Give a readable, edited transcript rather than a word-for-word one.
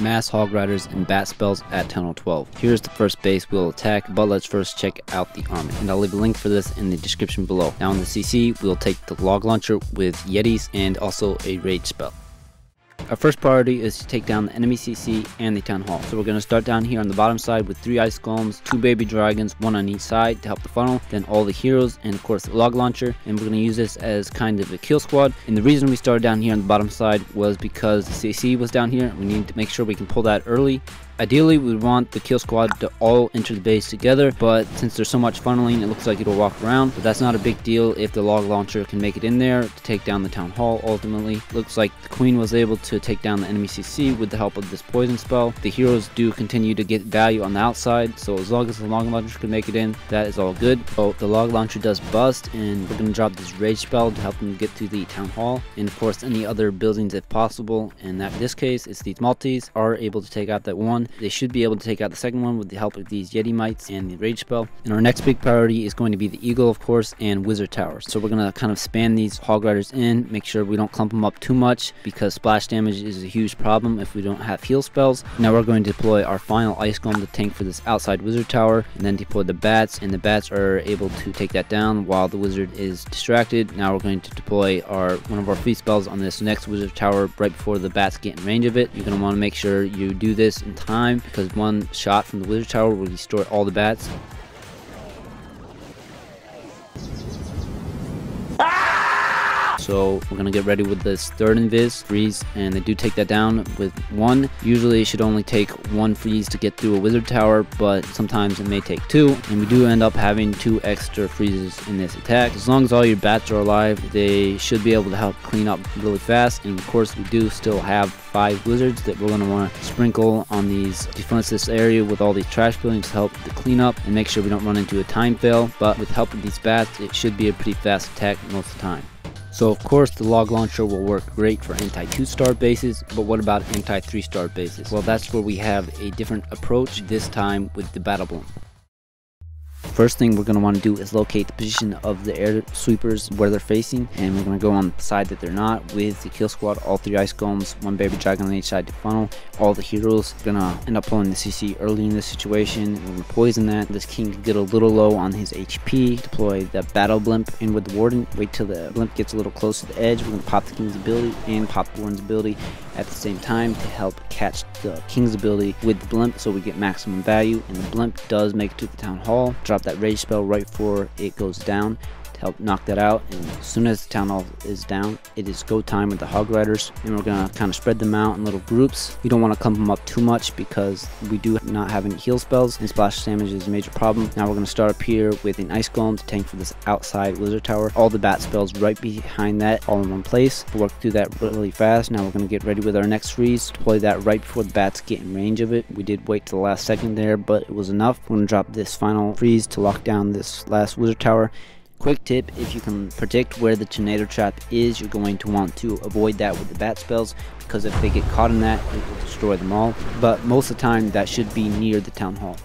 mass hog riders and bat spells at Town Hall 12. Here's the first base we'll attack, but let's first check out the army, and I'll leave a link for this in the description below. Now in the CC, we'll take the log launcher with yetis and also a rage spell. Our first priority is to take down the enemy CC and the town hall. So we're going to start down here on the bottom side with 3 ice golems, 2 baby dragons, 1 on each side to help the funnel, then all the heroes, and of course the log launcher. And we're going to use this as kind of a kill squad. And the reason we started down here on the bottom side was because the CC was down here. We need to make sure we can pull that early. Ideally, we want the kill squad to all enter the base together, but since there's so much funneling, it looks like it'll walk around. But that's not a big deal if the log launcher can make it in there to take down the town hall ultimately. Looks like the queen was able to take down the enemy CC with the help of this poison spell. The heroes do continue to get value on the outside, so as long as the log launcher can make it in, that is all good. Oh, the log launcher does bust, and we're going to drop this rage spell to help them get to the town hall, and of course any other buildings if possible. And that in this case, it's these Maltese are able to take out that one. They should be able to take out the second one with the help of these yeti mites and the rage spell. And our next big priority is going to be the eagle, of course, and wizard tower. So we're going to kind of span these hog riders in, make sure we don't clump them up too much, because splash damage is a huge problem if we don't have heal spells. Now we're going to deploy our final ice golem to tank for this outside wizard tower, and then deploy the bats, and the bats are able to take that down while the wizard is distracted. Now we're going to deploy one of our freeze spells on this next wizard tower right before the bats get in range of it. You're going to want to make sure you do this in time, because one shot from the wizard tower will destroy all the bats. So we're going to get ready with this third invis, freeze, and they do take that down with one. Usually it should only take one freeze to get through a wizard tower, but sometimes it may take two, and we do end up having 2 extra freezes in this attack. As long as all your bats are alive, they should be able to help clean up really fast. And of course we do still have 5 wizards that we're going to want to sprinkle on these defense this area with all these trash buildings to help the cleanup and make sure we don't run into a time fail. But with help of these bats, it should be a pretty fast attack most of the time. So of course the log launcher will work great for anti two-star bases, but what about anti three-star bases? Well, that's where we have a different approach, this time with the Battle Blimp. First thing we're going to want to do is locate the position of the air sweepers where they're facing, and we're going to go on the side that they're not with the kill squad, all 3 ice golems, 1 baby dragon on each side to funnel all the heroes. We're going to end up pulling the CC early in this situation. We're going to poison that. This king could get a little low on his HP. Deploy the battle blimp in with the warden. Wait till the blimp gets a little close to the edge. We're going to pop the king's ability and pop the warden's ability at the same time to help catch the king's ability with the blimp, so we get maximum value. And the blimp does make it to the town hall. Drop that rage spell right before it goes down to help knock that out, and as soon as the town hall is down, it is go time with the hog riders, and we're gonna kind of spread them out in little groups. We don't want to clump them up too much because we do not have any heal spells, and splash damage is a major problem. Now we're gonna start up here with an ice golem to tank for this outside wizard tower. All the bat spells right behind that, all in one place. We'll work through that really fast. Now we're gonna get ready with our next freeze. Deploy that right before the bats get in range of it. We did wait to the last second there, but it was enough. We're gonna drop this final freeze to lock down this last wizard tower. Quick tip, if you can predict where the tornado trap is, you're going to want to avoid that with the bat spells, because if they get caught in that, it will destroy them all. But most of the time, that should be near the town hall.